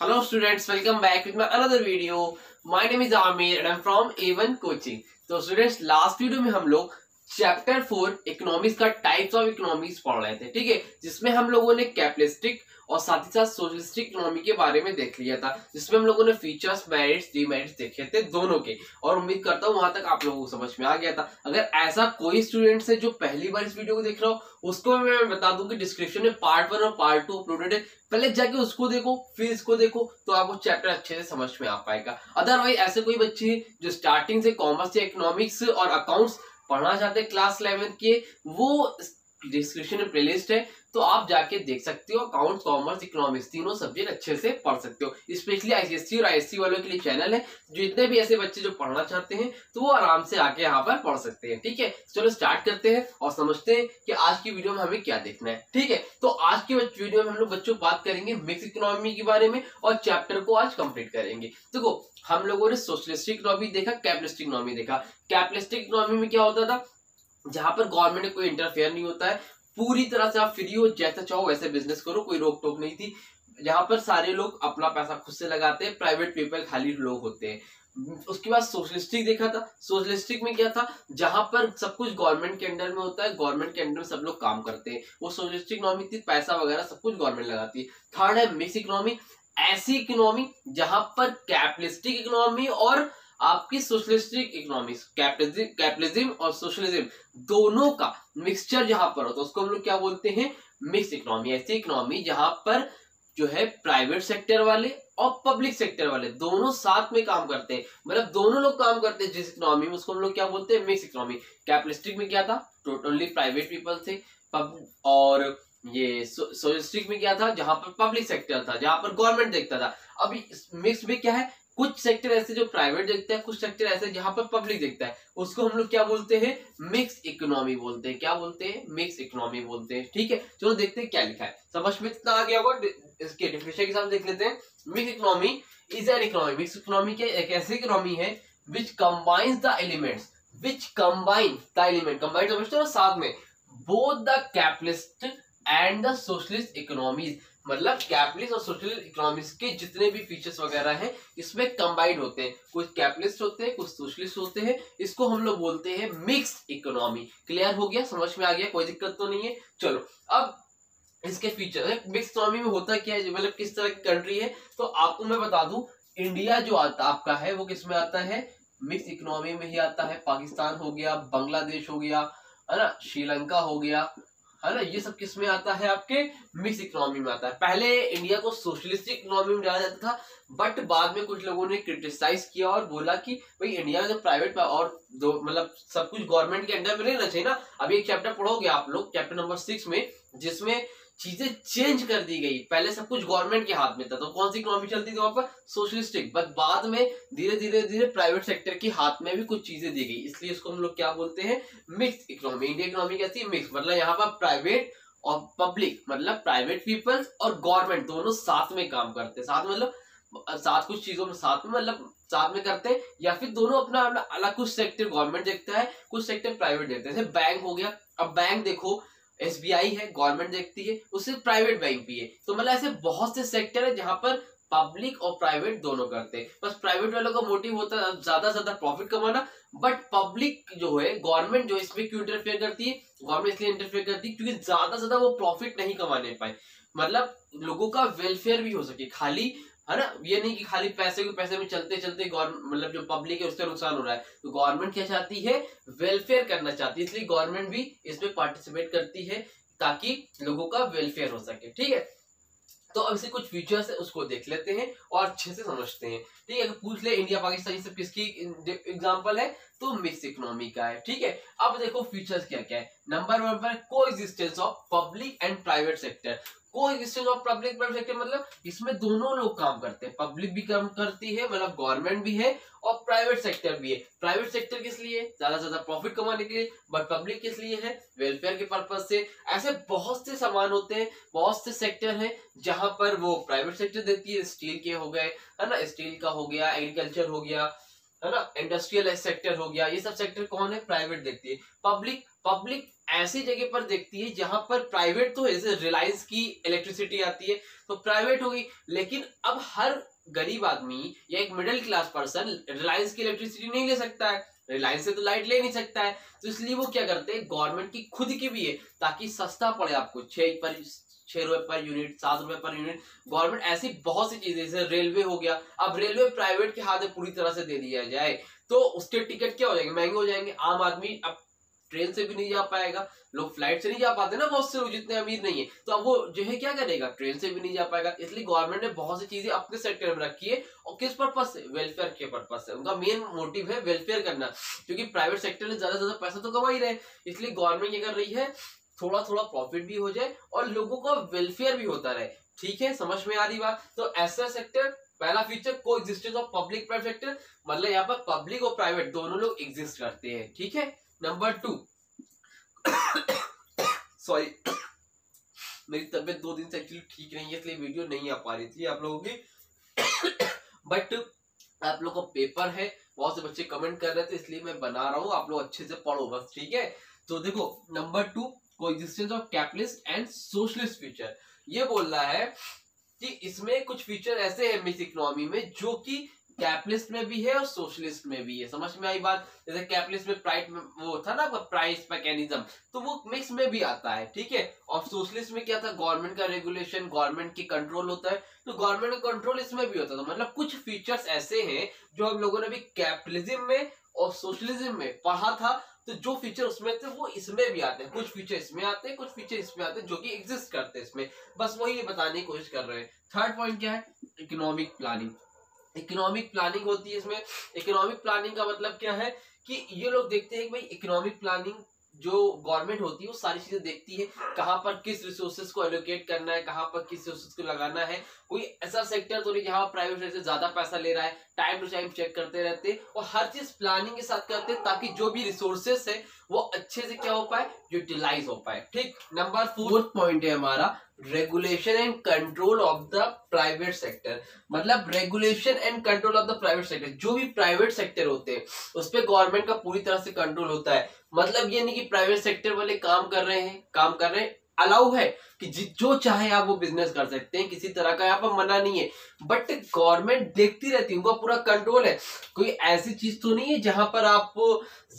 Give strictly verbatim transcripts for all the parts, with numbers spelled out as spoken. Hello students, welcome back with my another video. My name is Amir and I'm from A one Coaching. So students, last video में हम लोग chapter four economics का types of economics पढ़ रहे थे, ठीक है, जिसमें हम लोगों ने कैपिटलिस्टिक और साथ ही साथ सोशलिस्टिक इकोनॉमी के बारे में देख लिया था, जिसमें हम लोगों ने फीचर्स, मेरिट्स, डिमेरिट्स देखे थे दोनों के, और उम्मीद करता हूँ वहां तक आप लोगों को समझ में आ गया था। अगर ऐसा कोई स्टूडेंट है जो पहली बार इस वीडियो को देख रहा हो, उसको मैं बता दूं कि डिस्क्रिप्शन में पार्ट वन और पार्ट टू अपलोडेड है, पहले जाके उसको देखो फिर इसको देखो तो आपको चैप्टर अच्छे से समझ में आ पाएगा। अदरवाइज ऐसे कोई बच्चे जो स्टार्टिंग से कॉमर्स या इकोनॉमिक्स और अकाउंट्स पढ़ना चाहते क्लास इलेवेंथ के, वो डिस्क्रिप्शन में प्लेलिस्ट है तो आप जाके देख सकते हो। अकाउंट्स, कॉमर्स, इकोनॉमिक्स तीनों सब्जेक्ट अच्छे से पढ़ सकते हो। स्पेशली आईसीएससी और आईएससी वालों के लिए चैनल है, जितने भी ऐसे बच्चे जो पढ़ना चाहते हैं तो वो आराम से आके यहाँ पर पढ़ सकते हैं, ठीक है। चलो स्टार्ट करते हैं और समझते हैं कि आज की वीडियो में हमें क्या देखना है, ठीक है। तो आज की वीडियो में हम लोग बच्चों बात करेंगे मिक्स इकोनॉमी के बारे में और चैप्टर को आज कंप्लीट करेंगे। देखो, हम लोगों ने सोशलिस्टिक इकोनॉमी देखा, कैपिटलिस्टिक इकोनॉमी देखा। कैपिटलिस्टिक इकोनॉमी में क्या होता था, जहां पर गवर्नमेंट में कोई इंटरफेयर नहीं होता है, पूरी तरह से आप फ्री हो, जैसा चाहो वैसे बिजनेस करो, कोई रोक टोक नहीं थी। जहां पर सारे लोग अपना पैसा खुद से लगाते हैं, प्राइवेट पीपल खाली लोग होते हैं। उसके बाद सोशलिस्टिक देखा था। सोशलिस्टिक में क्या था, जहां पर सब कुछ गवर्नमेंट के अंडर में होता है, गवर्नमेंट के अंडर में सब लोग काम करते हैं, वो सोशलिस्टिक इकोनॉमी थी। पैसा वगैरह सब कुछ गवर्नमेंट लगाती है। थर्ड है मिक्स इकोनॉमी, ऐसी इकोनॉमी जहां पर कैपिटलिस्टिक इकोनॉमी और आपकी सोशलिस्टिक इकोनॉमिक्स, कैपिटलिज्म और सोशलिज्म दोनों का मिक्सचर जहां पर हो तो उसको हम लोग क्या बोलते हैं, मिक्स इकोनॉमी। ऐसी इकोनॉमी जहां पर जो है प्राइवेट सेक्टर वाले और पब्लिक सेक्टर वाले दोनों साथ में काम करते हैं, मतलब दोनों लोग काम करते हैं जिस इकोनॉमी में, उसको हम लोग क्या बोलते हैं, मिक्स इकोनॉमी। कैपिटलिस्टिक में क्या था, टोटली प्राइवेट पीपल थे, और ये सोशलिस्टिक में क्या था, जहां पर पब्लिक सेक्टर था, जहां पर गवर्नमेंट देखता था। अभी मिक्स में क्या है, कुछ सेक्टर ऐसे जो प्राइवेट देखता है, कुछ सेक्टर ऐसे जहां पर पब्लिक देखता है, उसको हम लोग क्या बोलते हैं, मिक्स इकोनॉमी बोलते हैं। क्या बोलते हैं, मिक्स इकोनॉमी बोलते हैं, ठीक है। चलो देखते हैं क्या लिखा है, समझ में कितना आ गया होगा, इसके डेफिनेशन के साथ देख लेते हैं। Mix economy is an economy, mix economy क्या एक ऐसी इकोनॉमी है which combines the elements, which combine the element, combine समझते हो, साथ में both the capitalist and the socialist economies, मतलब कैपिटलिस्ट और सोशलिस्ट इकोनॉमिक्स के जितने भी फीचर्स वगैरह हैं इसमें कंबाइंड होते हैं। कुछ कैपिटलिस्ट होते हैं, कुछ सोशलिस्ट होते हैं, इसको हम लोग बोलते हैं मिक्स्ड इकोनॉमी। क्लियर हो गया, समझ में आ गया, कोई दिक्कत तो नहीं है। चलो अब इसके फीचर, मिक्स इकोनॉमी में होता क्या है, मतलब किस तरह की कंट्री है, तो आपको मैं बता दूं, इंडिया जो आता आपका है वो किसमें आता है, मिक्स इकोनॉमी में ही आता है। पाकिस्तान हो गया, बांग्लादेश हो गया, है ना, श्रीलंका हो गया, है ना, ये सब किस में आता है, आपके मिक्स इकोनॉमी में आता है। पहले इंडिया को सोशलिस्टिक इकोनॉमी में डाला जाता था, बट बाद में कुछ लोगों ने क्रिटिसाइज किया और बोला कि भाई इंडिया में प्राइवेट और दो मतलब सब कुछ गवर्नमेंट के अंडर में रहना चाहिए ना। अभी एक चैप्टर पढ़ोगे आप लोग, चैप्टर नंबर सिक्स में, जिसमें चीजें चेंज कर दी गई। पहले सब कुछ गवर्नमेंट के हाथ में था, तो कौन सी इकोनॉमी चलती थी वहां पर, सोशलिस्टिक, बट बाद में धीरे धीरे धीरे प्राइवेट सेक्टर के हाथ में भी कुछ चीजें दी गई, इसलिए इसको हम लोग क्या बोलते हैं, मिक्स्ड इकोनॉमी। इंडियन इकोनॉमी कैसी, मिक्स, मतलब यहाँ पर प्राइवेट और पब्लिक, मतलब प्राइवेट पीपल्स और गवर्नमेंट दोनों साथ में काम करते हैं, साथ मतलब साथ कुछ चीजों में साथ में मतलब साथ में करते हैं, या फिर दोनों अपना अपना अलग, कुछ सेक्टर गवर्नमेंट देखता है, कुछ सेक्टर प्राइवेट देखते हैं। जैसे बैंक हो गया, अब बैंक देखो एस बी आई है, गवर्नमेंट देखती है, उससे प्राइवेट बैंक भी है, तो मतलब ऐसे बहुत से सेक्टर है जहां पर पब्लिक और प्राइवेट दोनों करते हैं। बस प्राइवेट वालों का मोटिव होता है ज्यादा ज्यादा प्रॉफिट कमाना, बट पब्लिक जो है, गवर्नमेंट जो है, इसमें क्यों इंटरफेयर करती है, गवर्नमेंट इसलिए इंटरफेयर करती है क्योंकि ज्यादा ज्यादा वो प्रॉफिट नहीं कमाने पाए, मतलब लोगों का वेलफेयर भी हो सके, खाली, है ना, ये नहीं कि खाली पैसे को पैसे में चलते चलते गवर्नमेंट मतलब जो पब्लिक है उसका नुकसान हो रहा है। तो गवर्नमेंट क्या चाहती है, वेलफेयर करना चाहती है, इसलिए गवर्नमेंट भी इसमें पार्टिसिपेट करती है ताकि लोगों का वेलफेयर हो सके, ठीक है। तो अब इसे कुछ फीचर्स है उसको देख लेते हैं और अच्छे से समझते हैं, ठीक है। अगर पूछ ले इंडिया पाकिस्तान ये सब किसकी एग्जांपल है, तो मिक्स इकोनॉमी का है, ठीक है। अब देखो फीचर्स क्या क्या है। नंबर वन पर coexistence of public and private sector, coexistence of public private sector मतलब इसमें दोनों लोग काम करते हैं, पब्लिक भी काम करती है, मतलब गवर्नमेंट भी है और प्राइवेट सेक्टर भी है। प्राइवेट सेक्टर किस लिए, ज्यादा से ज्यादा प्रॉफिट कमाने के लिए, बट पब्लिक किस लिए है, वेलफेयर के पर्पज से। ऐसे बहुत से सामान होते हैं, बहुत से सेक्टर हैं जहां पर वो प्राइवेट सेक्टर देती है, स्टील के हो गए, है ना, स्टील का हो गया, एग्रीकल्चर हो गया, है ना, इंडस्ट्रियल सेक्टर हो गया, ये सब सेक्टर कौन है, प्राइवेट देखती है। पब्लिक पब्लिक ऐसी जगह पर देखती है जहां पर प्राइवेट, तो ऐसे रिलायंस की इलेक्ट्रिसिटी आती है तो प्राइवेट होगी, लेकिन अब हर गरीब आदमी या एक मिडिल क्लास पर्सन रिलायंस की इलेक्ट्रिसिटी नहीं ले सकता है, रिलायंस से तो लाइट ले नहीं सकता है, तो इसलिए वो क्या करते हैं, गवर्नमेंट की खुद की भी है ताकि सस्ता पड़े आपको, छह पर छह रुपए पर यूनिट, सात रुपए पर यूनिट। गवर्नमेंट ऐसी बहुत सी चीजें, जैसे रेलवे हो गया, अब रेलवे प्राइवेट के हाथ में पूरी तरह से दे दिया जाए तो उसके टिकट क्या हो जाएंगे, महंगे हो जाएंगे, आम आदमी अब ट्रेन से भी नहीं जा पाएगा, लोग फ्लाइट से नहीं जा पाते ना, बहुत से लोग जितने अमीर नहीं है, तो अब वो जो है क्या करेगा, ट्रेन से भी नहीं जा पाएगा। इसलिए गवर्नमेंट ने बहुत सी चीजें अपने सेक्टर में रखी है, और किस पर्पज से, वेलफेयर के पर्पज से, उनका मेन मोटिव है वेलफेयर करना, क्योंकि प्राइवेट सेक्टर में ज्यादा से ज्यादा पैसा तो कमा ही रहे, इसलिए गवर्नमेंट क्या कर रही है, थोड़ा थोड़ा प्रॉफिट भी हो जाए और लोगों का वेलफेयर भी होता रहे। ठीक है, समझ में आ रही बात। तो ऐसा सेक्टर, पहला feature coexistence of public private sector, मतलब यहाँ पर पब्लिक और प्राइवेट दोनों लोग एग्जिस्ट करते हैं। ठीक है, नंबर टू, सॉरी मेरी तबीयत दो दिन से एक्चुअली ठीक नहीं है इसलिए वीडियो नहीं आ पा रही थी आप लोगों की, बट आप लोगों का पेपर है, बहुत से बच्चे कमेंट कर रहे थे इसलिए मैं बना रहा हूँ, आप लोग अच्छे से पढ़ो बस। ठीक है, तो देखो number two, coexistence of capitalist and socialist feature, ये बोल रहा है कि इसमें कुछ फीचर ऐसे हैं मिक्स इकोनॉमी में जो कि कैपिटलिस्ट में भी है और सोशलिस्ट में भी है। समझ में आई बात, जैसे कैपिटलिस्ट में प्राइस, वो था ना प्राइस मैकेनिज्म, तो वो मिक्स में भी आता है। ठीक है, और सोशलिस्ट में क्या था, गवर्नमेंट का रेगुलेशन, गवर्नमेंट की कंट्रोल होता है, तो गवर्नमेंट का कंट्रोल इसमें भी होता था। मतलब कुछ फीचर्स ऐसे हैं जो हम लोगों ने भी कैपिटलिज्म में और सोशलिज्म में पढ़ा था, तो जो फीचर उसमें थे वो इसमें भी आते हैं, कुछ फीचर इसमें आते हैं, कुछ फीचर इसमें आते हैं, जो कि एग्जिस्ट करते हैं इसमें, बस वही बताने की कोशिश कर रहे हैं। थर्ड पॉइंट क्या है, इकोनॉमिक प्लानिंग, इकोनॉमिक प्लानिंग होती है इसमें। इकोनॉमिक प्लानिंग का मतलब क्या है कि ये लोग देखते हैं कि भाई इकोनॉमिक प्लानिंग जो गवर्नमेंट होती है वो सारी चीजें देखती है, कहाँ पर किस रिसोर्सेज को एलोकेट करना है, कहाँ पर किस रिसोर्सेज को लगाना है, कोई ऐसा सेक्टर तो नहीं जहाँ प्राइवेट सेक्टर से ज्यादा पैसा ले रहा है, टाइम टू टाइम चेक करते रहते हैं और हर चीज प्लानिंग के साथ करते हैं ताकि जो भी रिसोर्सेज है वो अच्छे से क्या हो पाए, यूटिलाइज हो पाए। ठीक, नंबर फोर्थ पॉइंट है हमारा regulation and control of the private sector, मतलब regulation and control of the private sector, जो भी प्राइवेट सेक्टर होते हैं उस पर गवर्नमेंट का पूरी तरह से कंट्रोल होता है। मतलब ये नहीं कि प्राइवेट सेक्टर वाले काम कर रहे हैं, काम कर रहे हैं अलाउ है कि जो चाहे आप वो बिजनेस कर सकते हैं, किसी तरह का यहाँ पर मना नहीं है, बट गवर्नमेंट देखती रहती है, उनका पूरा कंट्रोल है, कोई ऐसी चीज तो नहीं है जहां पर आप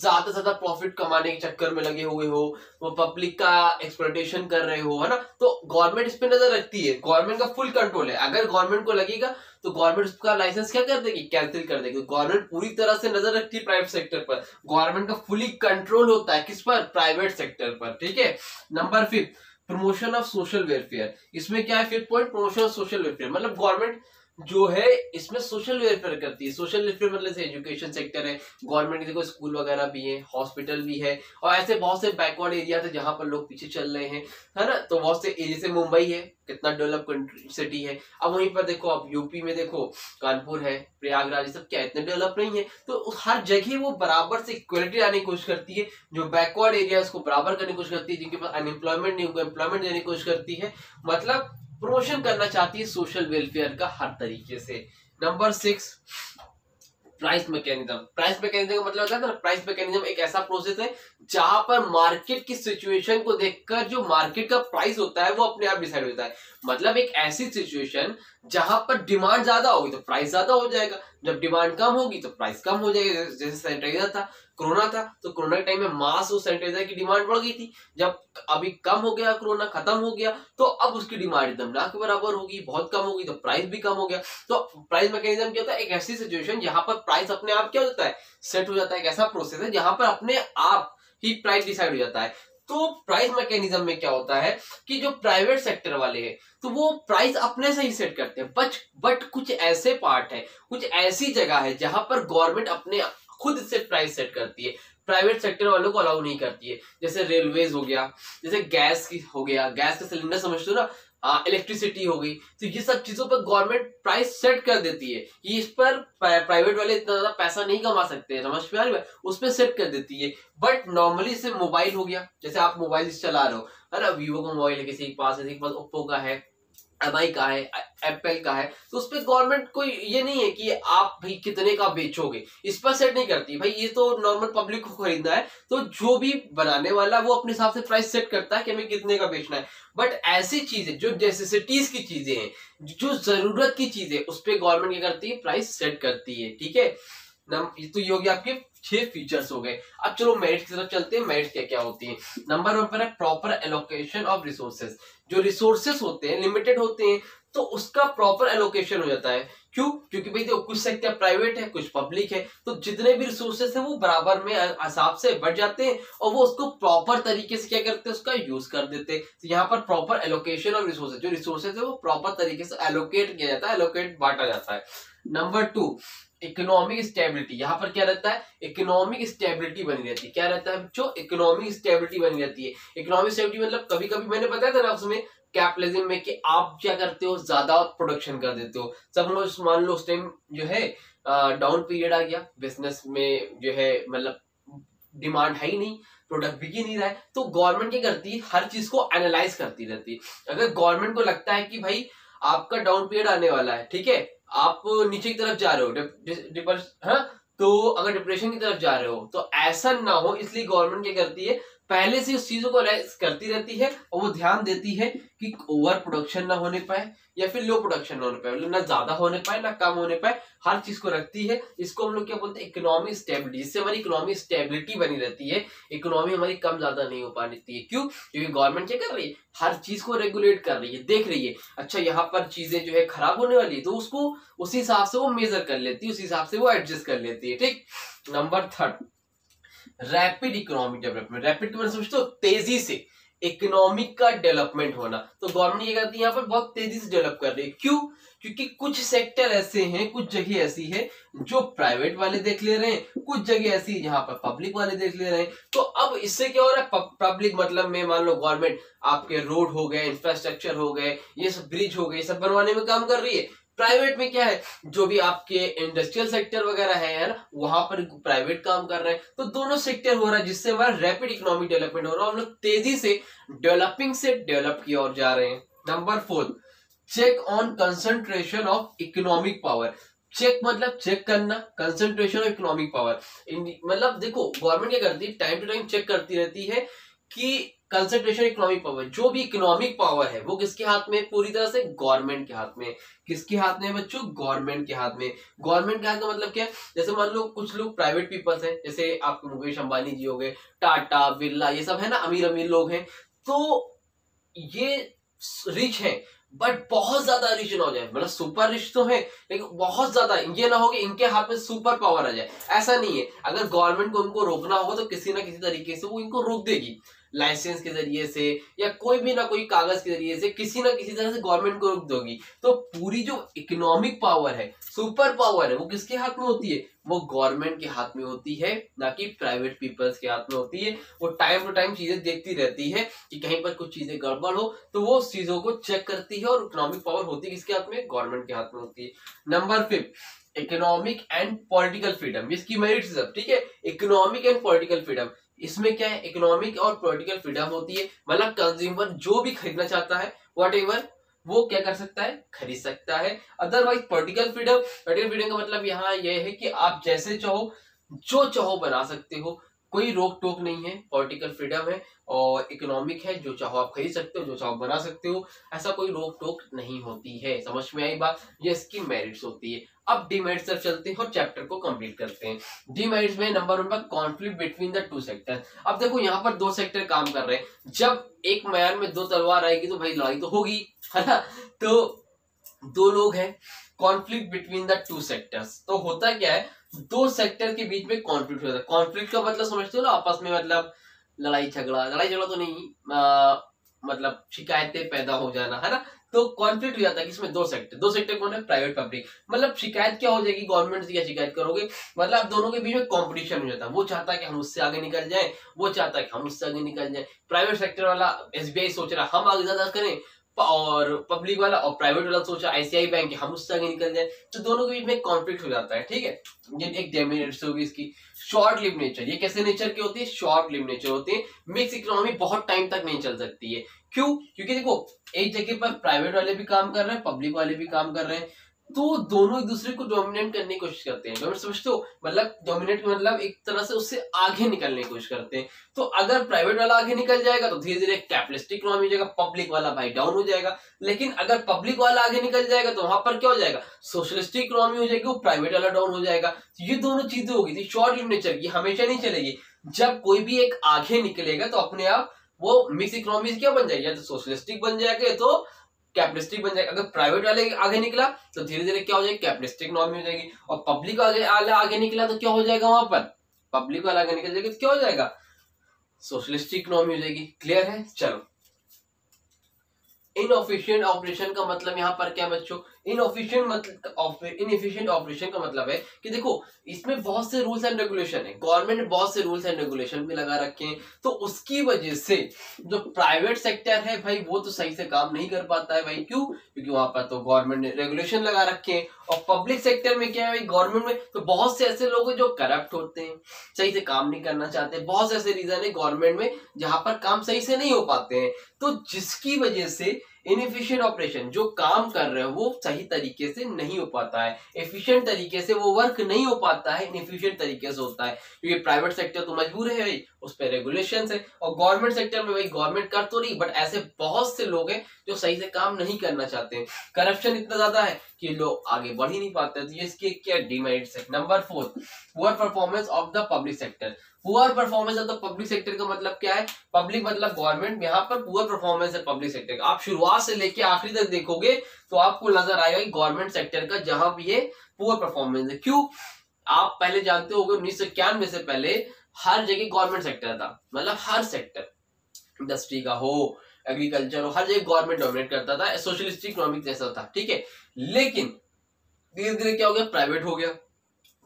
ज्यादा से ज्यादा प्रॉफिट कमाने के चक्कर में लगे हुए हो, वो पब्लिक का एक्सप्लॉयटेशन कर रहे हो, है ना, तो गवर्नमेंट इस पर नजर रखती है, गवर्नमेंट का फुल कंट्रोल है। अगर गवर्नमेंट को लगेगा तो गवर्नमेंट उसका लाइसेंस क्या कर देगी, कैंसिल कर देगी। गवर्नमेंट पूरी तरह से नजर रखती है प्राइवेट सेक्टर पर, गवर्नमेंट का फुली कंट्रोल होता है किस पर, प्राइवेट सेक्टर पर। ठीक है, number fifth, promotion of social welfare, इसमें क्या है, fifth point promotion of social welfare, मतलब गवर्नमेंट जो है इसमें सोशल वेलफेयर करती है। सोशल वेलफेयर मतलब से एजुकेशन सेक्टर है, गवर्नमेंट के स्कूल वगैरह भी है, हॉस्पिटल भी है, और ऐसे बहुत से बैकवर्ड एरिया थे जहां पर लोग पीछे चल रहे हैं, है ना, तो बहुत से एरिया, जैसे मुंबई है कितना डेवलप कंट्री सिटी है, अब वहीं पर देखो आप यूपी में देखो कानपुर है, प्रयागराज, ये सब क्या इतने डेवलप नहीं है, तो हर जगह वो बराबर से इक्वलिटी लाने की कोशिश करती है, जो बैकवर्ड एरिया उसको बराबर करने की कोशिश करती है, जिनके पास अनएम्प्लॉयमेंट नहीं होगा एम्प्लॉयमेंट देने की कोशिश करती है, मतलब प्रमोशन करना चाहती है सोशल वेलफेयर का हर तरीके से। Number six, price mechanism, price mechanism का मतलब होता है ना, प्राइस मैकेनिज्म एक ऐसा प्रोसेस है जहां पर मार्केट की सिचुएशन को देखकर जो मार्केट का प्राइस होता है वो अपने आप डिसाइड होता है। मतलब एक ऐसी सिचुएशन जहां पर डिमांड ज्यादा होगी तो प्राइस ज्यादा हो जाएगा, जब डिमांड कम होगी तो प्राइस कम हो जाएगा। जैसे सैनिटाइजर था, कोरोना था, तो कोरोना के टाइम में मास और सैनिटाइजर की डिमांड बढ़ गई थी, जब अभी कम हो गया, कोरोना खत्म हो गया, तो अब उसकी डिमांड एकदम ना के बराबर होगी, बहुत कम होगी, तो प्राइस भी कम हो गया। तो प्राइस मैकेनिज्म क्या होता है, एक ऐसी सिचुएशन जहां पर प्राइस अपने आप क्या होता है, सेट हो जाता है, एक ऐसा प्रोसेस है जहां पर अपने आप ही प्राइस डिसाइड हो जाता है। तो प्राइस मैकेनिज्म में क्या होता है कि जो प्राइवेट सेक्टर वाले हैं तो वो प्राइस अपने से ही सेट करते हैं, बट बट कुछ ऐसे पार्ट है, कुछ ऐसी जगह है जहां पर गवर्नमेंट अपने खुद से प्राइस सेट करती है, प्राइवेट सेक्टर वालों को अलाउ नहीं करती है। जैसे रेलवेज हो गया, जैसे गैस की हो गया, गैस का सिलेंडर समझते हो ना, इलेक्ट्रिसिटी हो गई, तो ये सब चीजों पर गवर्नमेंट प्राइस सेट कर देती है कि इस पर प्राइवेट वाले इतना ज्यादा पैसा नहीं कमा सकते, समझ में आ रही है, उस पर सेट कर देती है। बट नॉर्मली से मोबाइल हो गया, जैसे आप मोबाइल चला रहे हो, है ना, वीवो का मोबाइल है किसी के पास, किसी के पास ओप्पो का है, एम आई का है, एप्पल का है, तो उस पर गवर्नमेंट कोई ये नहीं है कि आप भाई कितने का बेचोगे, इस पर सेट नहीं करती भाई, ये तो नॉर्मल पब्लिक को खरीदना है, तो जो भी बनाने वाला वो अपने हिसाब से प्राइस सेट करता है कि हमें कितने का बेचना है। बट ऐसी चीजें जो नेसेसिटीज की चीजें हैं, जो जरूरत की चीजें, उस पर गवर्नमेंट क्या करती है, प्राइस सेट करती है। ठीक है नम, तो ये हो गया आपके छह फीचर्स हो गए। अब चलो मेरिट की तरफ चलते हैं। मेरिट क्या क्या होती है? नंबर वन पर है प्रॉपर एलोकेशन ऑफ रिसोर्सेज। जो रिसोर्सेज होते हैं लिमिटेड होते हैं तो उसका प्रॉपर एलोकेशन हो जाता है। क्यों? क्योंकि भाई देखो कुछ सेक्टर प्राइवेट है कुछ पब्लिक है, तो जितने भी रिसोर्सेज हैं वो बराबर में हिसाब से बढ़ जाते हैं और वो उसको प्रॉपर तरीके से क्या करते हैं, उसका यूज कर देते हैं। तो यहाँ पर प्रॉपर एलोकेशन ऑफ रिसोर्सेज, जो रिसोर्सेज है वो प्रॉपर तरीके से एलोकेट किया जाता है, एलोकेट बांटा जाता है। Number two economic stability. यहाँ पर क्या रहता है, इकोनॉमिक स्टेबिलिटी बनी रहती है। क्या रहता है? जो इकोनॉमिक स्टेबिलिटी बनी रहती है। इकोनॉमिक स्टेबिलिटी मतलब कभी कभी मैंने बताया था ना उसमें कैपिटलिज्म में कि आप क्या करते हो, ज्यादा प्रोडक्शन कर देते हो। सपोज मान लो उस टाइम जो है डाउन पीरियड आ गया, बिजनेस में जो है मतलब डिमांड है ही नहीं, प्रोडक्ट बिक ही नहीं रहा है, तो गवर्नमेंट क्या करती है, हर चीज को एनालाइज करती रहती है। अगर गवर्नमेंट को लगता है कि भाई आपका डाउन पीरियड आने वाला है, ठीक है आप नीचे की तरफ जा रहे हो, डिप, डिप, हाँ? तो अगर डिप्रेशन की तरफ जा रहे हो तो ऐसा ना हो, इसलिए गवर्नमेंट क्या करती है, पहले से उस चीजों को करती रहती है और वो ध्यान देती है कि ओवर प्रोडक्शन ना होने पाए या फिर लो प्रोडक्शन ना होने पाए, मतलब ना ज्यादा होने पाए ना कम होने पाए, हर चीज को रखती है। इसको हम लोग क्या बोलते हैं, इकोनॉमिक स्टेबिलिटी। इससे हमारी इकोनॉमिक स्टेबिलिटी बनी रहती है, इकोनॉमी हमारी कम ज्यादा नहीं हो पाती है। क्यों? क्योंकि गवर्नमेंट क्या कर रही है, हर चीज को रेगुलेट कर रही है, देख रही है अच्छा यहाँ पर चीजें जो है खराब होने वाली है तो उसको उसी हिसाब से वो मेजर कर लेती है, उसी हिसाब से वो एडजस्ट कर लेती है। ठीक। Number third rapid economic development. Rapid मतलब समझते हो तेजी से इकोनॉमिक का डेवलपमेंट होना। तो गवर्नमेंट ये कहती है यहाँ पर बहुत तेजी से डेवलप कर रही है। क्यों? क्योंकि कुछ सेक्टर ऐसे हैं, कुछ जगह ऐसी है जो प्राइवेट वाले देख ले रहे हैं, कुछ जगह ऐसी यहाँ पर पब्लिक वाले देख ले रहे हैं। तो अब इससे क्या हो रहा है, पब्लिक मतलब में मान लो गवर्नमेंट आपके रोड हो गए, इंफ्रास्ट्रक्चर हो गए, ये सब ब्रिज हो गए, ये सब बनवाने में काम कर रही है। प्राइवेट में क्या है, जो भी आपके इंडस्ट्रियल सेक्टर वगैरह है यार, वहां पर प्राइवेट काम कर रहे हैं। तो दोनों सेक्टर हो रहा है जिससे हमारा रैपिड इकोनॉमिक डेवलपमेंट हो रहा है, हम लोग तेजी से डेवलपिंग से डेवलप की ओर जा रहे हैं। Number fourth check on concentration of economic power. Check मतलब चेक करना, कंसंट्रेशन ऑफ इकोनॉमिक पावर मतलब देखो गवर्नमेंट क्या करती है, टाइम टू टाइम चेक करती रहती है कि कंसंट्रेशन इकोनॉमिक पावर, जो भी इकोनॉमिक पावर है वो किसके हाथ में, पूरी तरह से गवर्नमेंट के हाथ में। किसके हाथ में बच्चों? गवर्नमेंट के हाथ में। गवर्नमेंट के हाथ का मतलब क्या है, जैसे मान लो कुछ लोग प्राइवेट पीपल्स हैं, जैसे आपके मुकेश अंबानी जी हो गए, टाटा बिरला, ये सब है ना अमीर अमीर लोग हैं, तो ये रिच है बट बहुत ज्यादा रिच ना हो जाए, मतलब सुपर रिच तो है लेकिन बहुत ज्यादा ये ना हो कि इनके हाथ में सुपर पावर आ जाए, ऐसा नहीं है। अगर गवर्नमेंट को इनको रोकना होगा तो किसी ना किसी तरीके से वो इनको रोक देगी, लाइसेंस के जरिए से या कोई भी ना कोई कागज के जरिए से, किसी ना किसी तरह से गवर्नमेंट को रोक दोगी। तो पूरी जो इकोनॉमिक पावर है, सुपर पावर है, वो किसके हाथ में होती है, वो गवर्नमेंट के हाथ में होती है, ना कि प्राइवेट पीपल्स के हाथ में होती है। वो टाइम टू टाइम चीजें देखती रहती है कि कहीं पर कुछ चीजें गड़बड़ हो तो वो चीजों को चेक करती है, और इकोनॉमिक पावर होती किसके हाथ में, गवर्नमेंट के हाथ में होती है। Number fifth economic and political freedom. इसकी मेरिट्स सब ठीक है, इकोनॉमिक एंड पॉलिटिकल फ्रीडम। इसमें क्या है, इकोनॉमिक और पॉलिटिकल फ्रीडम होती है, मतलब कंज्यूमर जो भी खरीदना चाहता है वॉट एवर वो क्या कर सकता है, खरीद सकता है। Otherwise political freedom, political freedom का मतलब यहाँ यह है कि आप जैसे चाहो जो चाहो बना सकते हो, कोई रोक टोक नहीं है, पॉलिटिकल फ्रीडम है। और इकोनॉमिक है, जो चाहो आप खरीद सकते हो, जो चाहो बना सकते हो, ऐसा कोई रोक टोक नहीं होती है। समझ में आई बात, ये इसकी मेरिट्स होती है। अब डिमेरिट्स पर चलते हैं और चैप्टर को कंप्लीट करते हैं। डिमेरिट्स में नंबर वन पर conflict between the two sector. अब देखो यहाँ पर दो सेक्टर काम कर रहे हैं, जब एक म्यान में दो तलवार आएगी तो भाई लड़ाई तो होगी, है ना। तो दो लोग हैं, conflict between the two sectors. तो होता क्या है, दो सेक्टर के बीच में कॉन्फ्लिक्ट होता है। कॉन्फ्लिक्ट का मतलब समझते हो ना, आपस में मतलब लड़ाई झगड़ा, लड़ाई झगड़ा तो नहीं आ, मतलब शिकायतें पैदा हो जाना, है ना। तो कॉन्फ्लिक्ट हो जाता है किसमें, दो सेक्टर। दो सेक्टर कौन है, प्राइवेट पब्लिक। मतलब शिकायत क्या हो जाएगी, गवर्नमेंट से क्या शिकायत करोगे, मतलब दोनों के बीच में कंपटीशन हो जाता है। वो चाहता है कि हम उससे आगे निकल जाएं, वो चाहता है कि हम उससे आगे निकल जाएं। प्राइवेट सेक्टर वाला एसबीआई सोच रहा है हम आगे ज्यादा करें, और पब्लिक वाला और प्राइवेट वाला सोचा आईसीआई बैंक हम उससे आगे निकल जाए, तो दोनों के बीच में कॉन्फ्लिक्ट हो जाता है। ठीक है, ये एक डेमेरिट्स होगी इसकी। शॉर्ट लिव नेचर, ये कैसे नेचर की होती है? शॉर्ट लिव नेचर होती है। मिक्स इकोनॉमी बहुत टाइम तक नहीं चल सकती है। क्यों? क्योंकि देखो एक जगह पर प्राइवेट वाले भी काम कर रहे हैं, पब्लिक वाले भी काम कर रहे हैं, तो दोनों एक दूसरे को डोमिनेट करने की कोशिश करते हैं। डोमिनेट समझते हो? मतलब डोमिनेट मतलब एक तरह से उससे आगे निकलने की कोशिश करते हैं। तो अगर प्राइवेट वाला आगे निकल जाएगा तो धीरे धीरे कैपिटलिस्टिक इकोनॉमी हो जाएगा, पब्लिक वाला भाई डाउन हो जाएगा। लेकिन अगर पब्लिक वाला आगे निकल जाएगा तो वहां पर क्या हो जाएगा? सोशलिस्टिक इकोनॉमी हो जाएगी, वो प्राइवेट वाला डाउन हो जाएगा। ये दोनों चीजें होगी। शॉर्ट लिव नेचर ये हमेशा नहीं चलेगी। जब कोई भी एक आगे निकलेगा तो अपने आप वो मिक्स इकोनॉमी क्या बन जाएगी, या तो सोशलिस्टिक बन जाएगा तो कैपिटलिस्टिक बन जाएगा। अगर प्राइवेट वाले आगे निकला तो धीरे धीरे क्या हो जाएगी? कैपिटलिस्टिक इकोनॉमी हो जाएगी। और पब्लिक वाले आगे, आगे निकला तो क्या हो जाएगा? वहां पर पब्लिक वाला आगे निकल जाएगा तो क्या हो जाएगा? सोशलिस्टिक इकोनॉमी हो जाएगी। क्लियर है? चलो, इनऑफिशिएंट ऑपरेशन का मतलब यहाँ पर क्या बच्चों? इनऑफिशिएंट मतलब इनएफिशिएंट ऑपरेशन का मतलब है कि देखो इसमें बहुत से रूल्स एंड रेगुलेशन है, गवर्नमेंट ने बहुत से रूल्स एंड रेगुलेशन भी लगा रखे हैं, तो उसकी वजह से जो प्राइवेट सेक्टर है भाई वो तो सही से काम नहीं कर पाता है भाई। क्यों? क्योंकि वहां पर तो गवर्नमेंट ने रेगुलेशन लगा रखे हैं। और पब्लिक सेक्टर में क्या है भाई, गवर्नमेंट में तो बहुत से ऐसे लोग हैं जो करप्ट होते हैं, सही से काम नहीं करना चाहते, बहुत से ऐसे रीजन है गवर्नमेंट में जहां पर काम सही से नहीं हो पाते हैं, तो जिसकी वजह से इनएफिशिएंट ऑपरेशन, जो काम कर रहे हो वो सही तरीके से नहीं हो पाता है, एफिशिएंट तरीके से वो वर्क नहीं हो पाता है, इनएफिशिएंट तरीके से होता है। क्योंकि प्राइवेट सेक्टर तो मजबूर है भाई, उस पर रेगुलेशंस है, और गवर्नमेंट सेक्टर में भाई गवर्नमेंट कर तो रही, बट ऐसे बहुत से लोग हैं जो सही से काम नहीं करना चाहते हैं, करप्शन इतना ज्यादा है कि लोग आगे बढ़ ही नहीं पाते। तो ये इसके क्या डिमेरिट्स है। Number four, poor performance of the public sector. Poor performance of the public sector का मतलब क्या है? पब्लिक मतलब गवर्नमेंट, यहाँ पर पुअर परफॉर्मेंस है पब्लिक सेक्टर का। आप शुरुआत से लेके आखिरी तक देखोगे तो आपको नजर आएगा गवर्नमेंट सेक्टर का जहां भी ये पुअर परफॉर्मेंस है। क्यों? आप पहले जानते होंगे उन्नीस सौ इक्यानवे से पहले हर जगह गवर्नमेंट सेक्टर था, मतलब हर सेक्टर, इंडस्ट्री का हो, एग्रीकल्चर हो, हर जगह गवर्नमेंट डोमिनेट करता था, सोशलिस्ट इकोनॉमिक जैसा था। ठीक है, लेकिन धीरे धीरे क्या हो गया? प्राइवेट हो गया।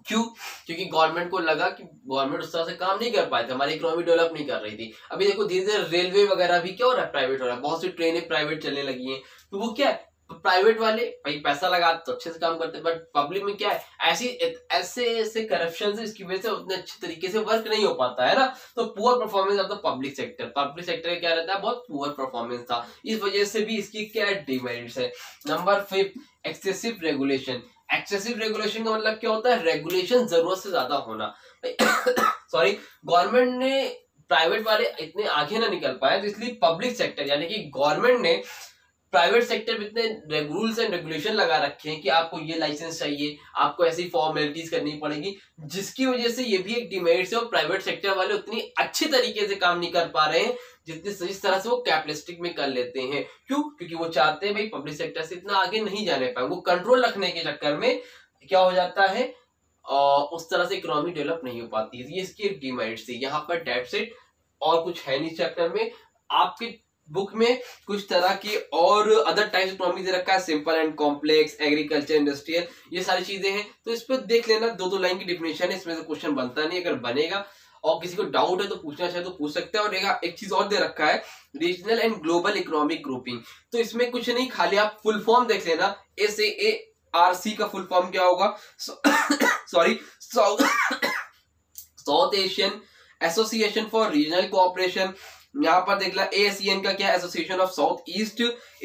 क्यों? क्योंकि गवर्नमेंट को लगा कि गवर्नमेंट उस तरह से काम नहीं कर पाए थे, हमारी इकोनॉमी डेवलप नहीं कर रही थी। अभी देखो धीरे धीरे रेलवे वगैरह भी क्या हो रहा है? प्राइवेट हो रहा है। बहुत सी ट्रेनें प्राइवेट चलने लगी हैं, तो वो क्या है? प्राइवेट वाले भाई पैसा लगा तो अच्छे से काम करते हैं, बट पब्लिक में क्या है? ऐसी ऐसे ऐसे करप्शन से इसकी वजह से उतने अच्छे तरीके से वर्क नहीं हो पाता है ना। तो poor performance of the public sector, public sector क्या रहता है? बहुत पुअर परफॉर्मेंस था, इस वजह से भी इसकी क्या डिमेरिट्स है। Number fifth, excessive regulation. Excessive regulation का मतलब क्या होता है? रेगुलेशन जरूरत से ज्यादा होना। सॉरी, गवर्नमेंट ने प्राइवेट वाले इतने आगे ना निकल पाए, तो इसलिए पब्लिक सेक्टर यानी कि गवर्नमेंट ने प्राइवेट सेक्टर में इतने रूल्स एंड रेगुलेशन लगा रखे हैं कि आपको ये लाइसेंस चाहिए, आपको ऐसी फॉर्मेलिटीज करनी पड़ेगी, जिसकी वजह से ये भी एक डिमेरिट है। और प्राइवेट सेक्टर वाले उतनी अच्छे तरीके से काम नहीं कर पा रहे हैं जितने इस तरह से वो कैपिटलिस्टिक में कर लेते हैं। क्यों? क्योंकि वो चाहते हैं भाई पब्लिक सेक्टर से इतना आगे नहीं जाने पाए, वो कंट्रोल रखने के चक्कर में क्या हो जाता है, और उस तरह से इकोनॉमी डेवलप नहीं हो पाती है। ये इसकी एक डिमेरिट थी। यहाँ पर डेट्स इट, और कुछ है नहीं इस चैप्टर में। आपके बुक में कुछ तरह के और अदर टाइप्स इकोनॉमी दे रखा है, simple and complex, agriculture, industrial, ये सारी चीजें हैं, तो इस पर देख लेना। दो दो लाइन की डिफिनेशन है, इसमें से क्वेश्चन बनता नहीं, अगर बनेगा और किसी को डाउट है तो पूछना चाहे तो पूछ सकते हैं। और एक चीज और दे रखा है, regional and global economic grouping, तो इसमें कुछ नहीं, खाली आप फुल फॉर्म देख लेना। एस ए आर सी का फुल फॉर्म क्या होगा? Sorry, South South Asian Association for Regional Cooperation. यहाँ पर देख ला एसीएन का क्या, Association of South East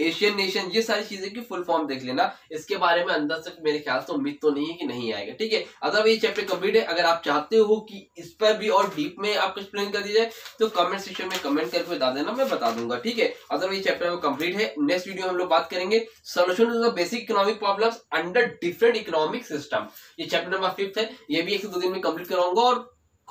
Asian Nation. ये सारी चीजें की फुल फॉर्म देख लेना। इसके बारे में अंदर से मेरे ख्याल से उम्मीद तो नहीं है कि नहीं आएगा। ठीक है, अगर ये चैप्टर कंप्लीट है, अगर आप चाहते हो कि इस पर भी और डीप में आपको एक्सप्लेन कर दीजिए तो कमेंट सेक्शन में कमेंट करके बता देना, मैं बता दूंगा। ठीक है, अगर ये चैप्टर कंप्लीट है। नेक्स्ट वीडियो में हम लोग बात करेंगे solution to the basic economic problems under different economic system. ये चैप्टर नंबर फिफ्थ है, ये भी एक से दो दिन में कंप्लीट कराऊंगा और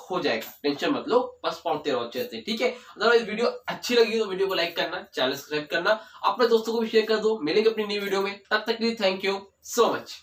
हो जाएगा, टेंशन मत लो, बस पढ़ते रहो अच्छे से। ठीक है, अगर वीडियो अच्छी लगी तो वीडियो को लाइक करना, चैनल सब्सक्राइब करना, अपने दोस्तों को भी शेयर कर दो। मिलेंगे अपनी नई वीडियो में, तब तक के लिए थैंक यू सो मच।